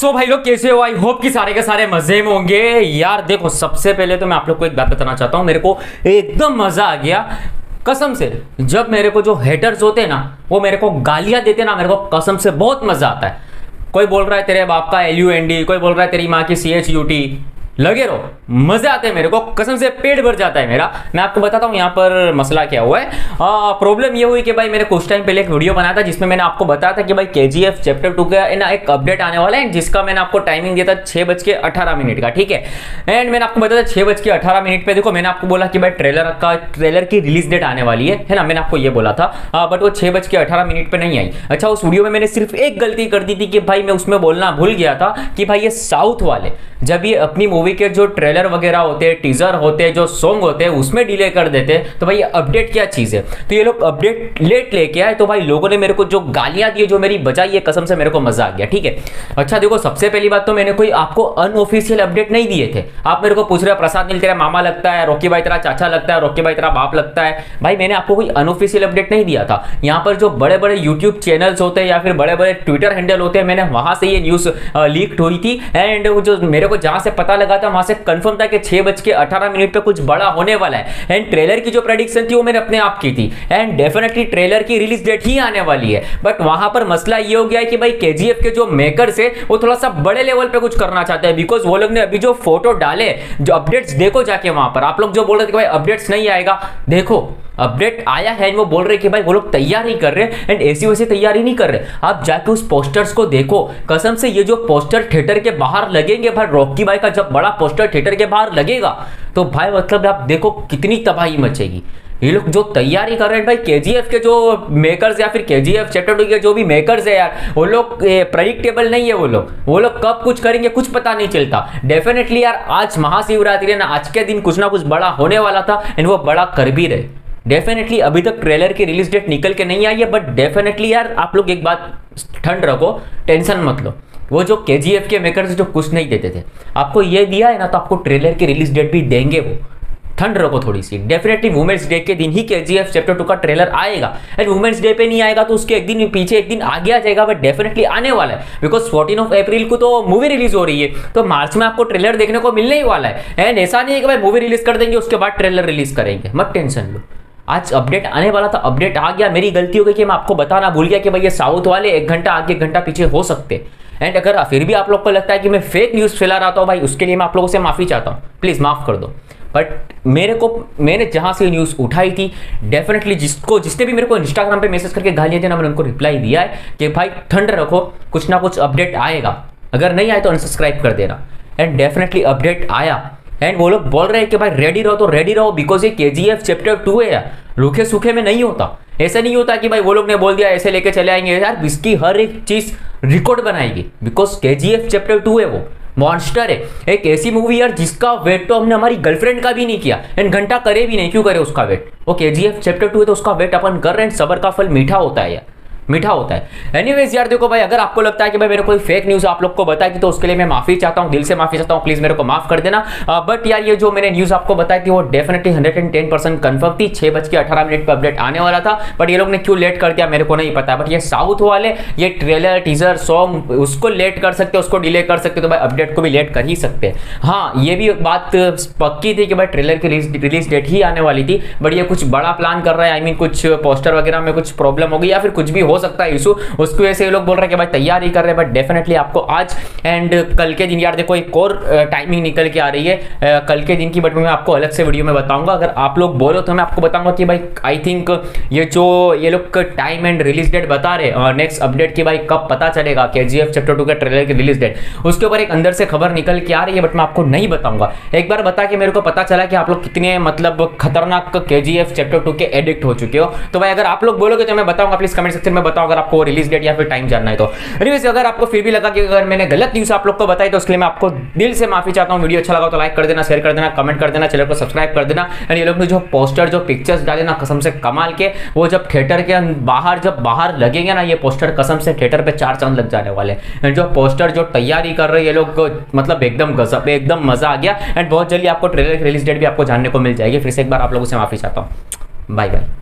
सो भाई लोग कैसे हो, आई होप कि सारे के सारे मजे में होंगे। यार देखो, सबसे पहले तो मैं आप लोग को एक बात बताना चाहता हूँ, मेरे को एकदम मजा आ गया कसम से। जब मेरे को जो हेटर्स होते ना, वो मेरे को गालियां देते ना, मेरे को कसम से बहुत मजा आता है। कोई बोल रहा है तेरे बाप का LUND, कोई बोल रहा है तेरी माँ की CHUT, लगे रहो, मजे आते हैं। मेरे को कसम से पेट भर जाता है मेरा। मैं आपको बताता हूँ यहाँ पर मसला क्या हुआ है। प्रॉब्लम ये हुई कि भाई मैंने कुछ टाइम पहले एक वीडियो बनाया था जिसमें मैंने आपको बताया था कि भाई KGF चैप्टर 2 का ना एक अपडेट आने वाला है, जिसका मैंने आपको टाइमिंग दिया था 6:18 का, ठीक है। एंड मैंने आपको बताया था 6:18 पे देखो, मैंने आपको बोला कि भाई ट्रेलर की रिलीज डेट आने वाली है ना, मैंने आपको ये बोला था। बट वो 6:18 पे नहीं आई। अच्छा, उस वीडियो में मैंने सिर्फ एक गलती कर दी थी कि भाई मैं उसमें बोलना भूल गया था कि भाई ये साउथ वाले जब ये अपनी मूवी के जो ट्रेलर वगैरह होते हैं, टीजर होते हैं, जो सॉन्ग होते हैं, उसमें डिले कर देते हैं। तो भाई ये अपडेट क्या चीज है, तो ये लोग अपडेट लेट लेके आए। तो भाई लोगों ने मेरे को जो गालियां दी, जो मेरी बजाई है, कसम से मेरे को मजा आ गया, ठीक है। अच्छा देखो, सबसे पहली बात तो मैंने कोई आपको अनऑफिशियल अपडेट नहीं दिए थे। आप मेरे को पूछ रहे हो प्रसाद नील तेरा मामा लगता है, रॉकी भाई तेरा चाचा लगता है, रॉकी भाई तेरा बाप लगता है। भाई मैंने आपको कोई अनऑफिशियल अपडेट नहीं दिया था। यहाँ पर जो बड़े बड़े यूट्यूब चैनल्स होते हैं या फिर बड़े बड़े ट्विटर हैंडल होते हैं, मैंने वहां से ये न्यूज लीक्ड हुई थी। एंड जो मेरे को जहां से पता लगा था, वहां से कंफर्म था कि 6:18 पे कुछ बड़ा होने वाला है। एंड ट्रेलर की जो प्रेडिक्शन थी वो मैंने अपने आप की थी, एंड डेफिनेटली ट्रेलर की रिलीज डेट ही आने वाली है। बट वहां पर मसला ये हो गया है कि भाई KGF के जो मेकर्स है वो थोड़ा सा बड़े लेवल पे कुछ करना चाहते हैं, बिकॉज वो लोग ने अभी जो फोटो डाले, जो अपडेट्स देखो जाके वहां पर। आप लोग जो बोल रहे थे कि भाई अपडेट्स नहीं आएगा, देखो अपडेट आया है। वो बोल रहे कि भाई वो लोग तैयारी कर रहे हैं, एंड ऐसी वैसी तैयारी नहीं कर रहे। आप जाके उस पोस्टर्स को देखो, कसम से ये जो पोस्टर थिएटर के बाहर लगेंगे भाई, रॉकी भाई का जब बड़ा पोस्टर थिएटर के बाहर लगेगा तो भाई मतलब आप देखो कितनी तबाही मचेगी। ये लोग जो तैयारी कर रहे हैं भाई, KGF के जो मेकर्स या फिर KGF चैप्टर 2 के जो भी मेकर्स है यार, वो लोग प्रेडिक्टेबल नहीं है। वो लोग कब कुछ करेंगे कुछ पता नहीं चलता। डेफिनेटली यार, आज महाशिवरात्रि है ना, आज के दिन कुछ ना कुछ बड़ा होने वाला था, एंड वो बड़ा कर भी रहे। डेफिनेटली अभी तक ट्रेलर की रिलीज डेट निकल के नहीं आई है, बट डेफिनेटली यार आप लोग एक बात ठंड रखो, टेंशन मत लो। वो जो KGF के मेकर्स जो कुछ नहीं देते थे, आपको ये दिया है ना, तो आपको ट्रेलर की रिलीज डेट भी देंगे। वो ठंड रखो थोड़ी सी। डेफिनेटली वुमेन्स डे के दिन ही KGF चैप्टर 2 का ट्रेलर आएगा, एंड वुमेन्स डे पे नहीं आएगा तो उसके एक दिन पीछे एक दिन आगे आ जाएगा, बट डेफिनेटली आने वाला है। बिकॉज 14 अप्रैल को तो मूवी रिलीज हो रही है, तो मार्च में आपको ट्रेलर देखने को मिलने ही वाला है। एंड ऐसा नहीं है कि भाई मूवी रिलीज कर देंगे उसके बाद ट्रेलर रिलीज करेंगे, मत टेंशन लो। आज अपडेट आने वाला था, अपडेट आ गया। मेरी गलती हो गई कि मैं आपको बताना भूल गया कि भाई ये साउथ वाले 1 घंटा आगे 1 घंटा पीछे हो सकते। एंड अगर फिर भी आप लोग को लगता है कि मैं फेक न्यूज़ फैला रहा था, भाई उसके लिए मैं आप लोगों से माफ़ी चाहता हूँ, प्लीज़ माफ़ कर दो। बट मैंने जहाँ से न्यूज़ उठाई थी, डेफिनेटली जिसने भी मेरे को इंस्टाग्राम पर मैसेज करके गालियाँ देना, मैंने उनको रिप्लाई दिया है कि भाई ठंड रखो, कुछ ना कुछ अपडेट आएगा, अगर नहीं आए तो अनसब्सक्राइब कर देना। एंड डेफिनेटली अपडेट आया, एंड वो लोग बोल रहे हैं कि भाई रेडी रहो तो रेडी रहो, बिकॉज ये KGF चैप्टर 2 है यार, रूखे सूखे में नहीं होता। ऐसा नहीं होता कि भाई वो लोग ने बोल दिया ऐसे लेके चले आएंगे यार, इसकी हर एक चीज रिकॉर्ड बनाएगी, बिकॉज KGF चैप्टर 2 है, वो मॉन्स्टर है। एक ऐसी मूवी यार जिसका वेट तो हमने हमारी गर्लफ्रेंड का भी नहीं किया, एंड घंटा करे भी नहीं, क्यों करे उसका वेट। वो KGF चैप्टर 2 है तो उसका वेट अपन कर रहे हैं। सबर का फल मीठा होता है यार, मीठा होता है। एनीवेज यार देखो भाई, अगर आपको लगता है कि भाई मेरे कोई फेक न्यूज़ आप लोग को बताई थी, तो उसके लिए मैं माफी चाहता हूं, दिल से माफी चाहता हूं, प्लीज मेरे को माफ कर देना। बट यार ये जो मैंने न्यूज़ आपको बताई थी वो डेफिनेटली 110% कन्फर्म थी। 6:18 पर अपडेट आने वाला था, बट ये लोग ने क्यों लेट कर दिया मेरे को नहीं पता। बट ये साउथ वाले ये ट्रेलर टीजर सॉन्ग उसको लेट कर सकते, उसको डिले कर सकते, तो भाई अपडेट को भी लेट कर ही सकते हैं। हाँ ये भी बात पक्की थी कि भाई ट्रेलर की रिलीज डेट ही आने वाली थी, बट ये कुछ बड़ा प्लान कर रहा है। आई मीन कुछ पोस्टर वगैरह में कुछ प्रॉब्लम हो गई या फिर कुछ भी हो सकता है इशू, उसकी वजह से ये लोग बोल रहे हैं कि भाई तैयारी कर रहे हैं। बट डेफिनेटली आपको आज एंड कल के दिन यार देखो एक और टाइमिंग निकल के आ रही है कल के दिन की, बट मैं आपको अलग से वीडियो में बताऊंगा। अगर आप लोग बोलो तो मैं आपको बताऊंगा कि भाई आई थिंक ये जो ये लोग टाइम एंड रिलीज डेट बता रहे और नेक्स्ट अपडेट की भाई कब पता चलेगा KGF चैप्टर 2 के ट्रेलर की रिलीज डेट, उसके ऊपर एक अंदर से खबर निकल के आ रही है, बट मैं आपको नहीं बताऊंगा। एक बार बता के मेरे को पता चला कि आप लोग कितने मतलब खतरनाक KGF चैप्टर 2 के एडिक्ट हो चुके हो। तो भाई अगर आप लोग बोलोगे तो मैं बताऊंगा, प्लीज कमेंट सेक्शन में बताओ अगर आपको रिलीज डेट या फिर टाइम जानना है तो। एनीवेज अगर आपको फिर भी लगा कि अगर मैंने गलत न्यूज़ आप लोग को बताई, तो उसके लिए मैं आपको दिल से माफी चाहता हूं। वीडियो अच्छा लगा तो लाइक कर देना, शेयर कर देना, कमेंट कर देना, चैनल को सब्सक्राइब कर देना। एंड ये लोग ने जो पोस्टर जो पिक्चर्स डाले ना, कसम से कमाल के, वो जब थिएटर के बाहर लगेंगे ना ये पोस्टर, कसम से थिएटर पे 4 चांद लग जाने वाले। एंड जो पोस्टर जो तैयारी कर रहे हैं ये लोग, मतलब एकदम गजब, एकदम मजा आ गया। एंड बहुत जल्दी आपको ट्रेलर की रिलीज डेट भी आपको जानने को मिल जाएगी। फिर से एक बार आप लोगों से माफी चाहता हूँ, बाय बाय।